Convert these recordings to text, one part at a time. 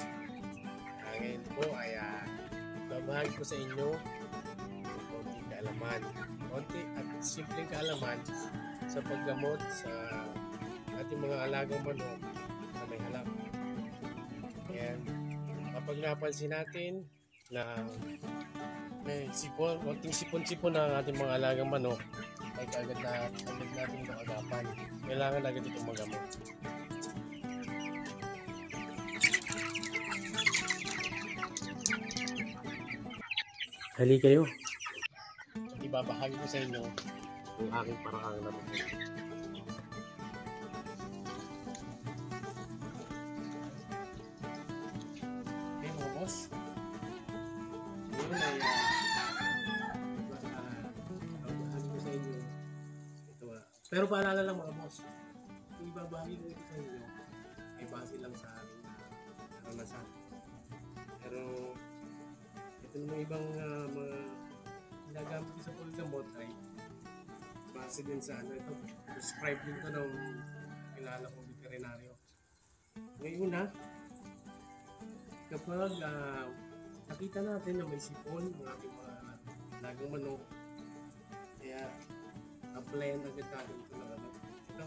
Ngayon po ay babahagi ko sa inyo ng konting kaalaman. Konti at simpleng kaalaman sa paggamot sa ating mga alagang manok na may halak. Ayan. Kapag napansin natin na may sipon, konting sipon-sipon na ating mga alagang manok, ay agad natin maagapan. Kailangan agad itong magamot. Hali kayo. Ibabahagi ko sa inyo ang aking paraan na magamot. Okay, mga boss. Ngayon ay ibabahagi ko sa inyo. Ito, pero paalala lang mga boss, kung ibabahagi ko ito sa inyo ay base lang sa aking karanasan. Pero ito yung ibang mga ginagamit sa paggamot ay base din sa ano ito. Prescribe din ito ng kilala kong veterinaryo. Ngayon na, kapag nakita natin na may sipon ng ating mga lagang manok, kaya applyan agad natin ito na gamot. Ito,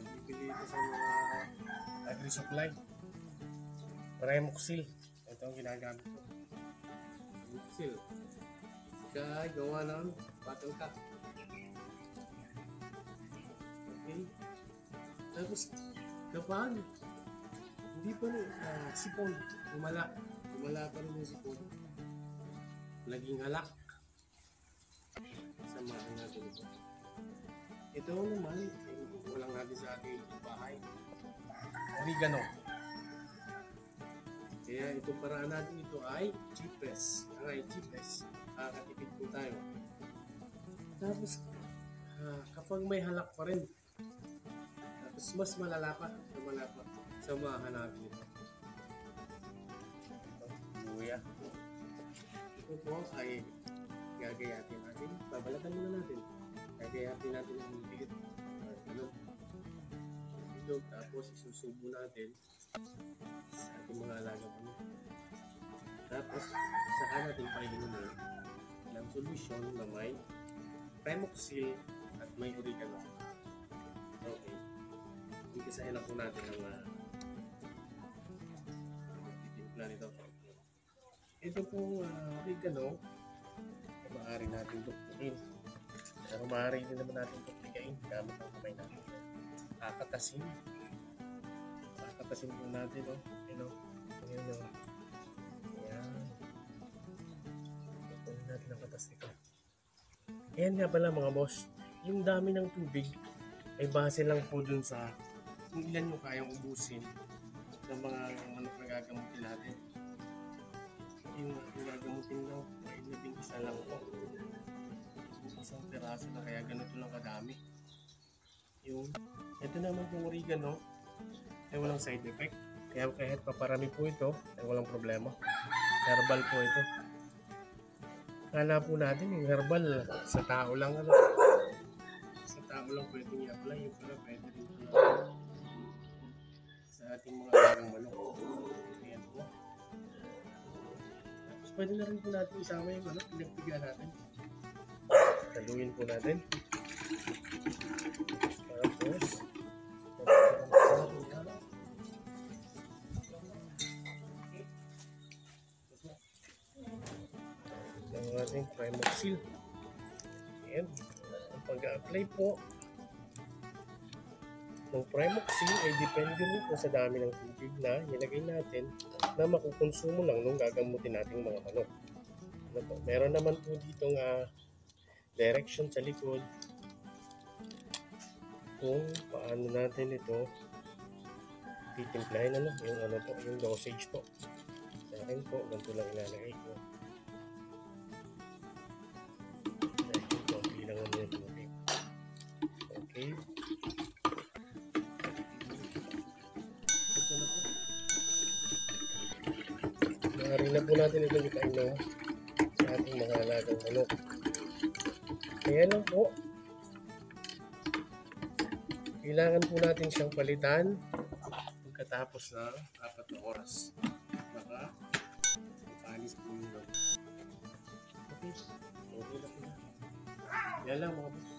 nagbibili ito sa mga Agri Supply. Premoxil, ito ang ginagamit ko. Premoxil gawa ng battle cut. Okay, tapos kapag hindi pa rin sipon, lumala pa rin yung sipon, laging halak, samahan natin ito. Ito naman walang natin sa ating bahay, oregano. Kaya itong paraan natin ito ay cheapest. Nakakatipid po tayo. Tapos kapag may halak pa rin, tapos mas malala pa, samahan natin ito. Luya. Ito po ay gagayatin natin. Babalatan muna natin. Gagayatin natin ang bigit. Tapos isusubo natin sa ating mga alaga po. Tapos saka natin painumin ng solusyon na may Premoxil at may oregano. Okay, igasahin na po natin ang titimpla nito. Ito pong oregano, maaari natin tuktukin, pero maaari din naman natin tuktukin gamit ang kamay natin. Kakatasin po natin, oh. Ayan. Tutunin natin ang katas nito. Ayan nga pala mga boss, yung dami ng tubig ay base lang po dun sa kung ilan nyo kayang ubusin ng mga manok na gagamutin natin. Yung gagamutin na ay labing isa lang po, isang piraso na, kaya ganito lang kadami. Yung ito naman po oregano ay walang side effect, kaya kahit paparami po ito ay walang problema. Herbal po ito. Kala po natin yung herbal sa tao lang, ano, sa tao lang pwede i-apply. Yung pala pwede rin sa ating mga alagang manok. Ayan po. Tapos pwede na rin po natin isama yung manok pinagpiga natin, taluin po natin. Tapos ang ating Premoxil. Ayan, ang pag-a-apply po ng Premoxil ay depende rin po sa dami ng tubig na nilagay natin na makukonsumo lang nung gagamutin nating mga manok. Meron naman po ditong direction sa likod kung paano natin ito titimplahin, yung dosage po. Sa akin po, ganito lang ilalagay ko. Okay. Ito na po. Maaari na po natin ito bitain na sa ating mga alagang manok. Kaya lang po, kailangan po natin siyang palitan pagkatapos ng 4 na oras. para alis po yung loob. Okay. Okay lang po. Yan lang mga boss.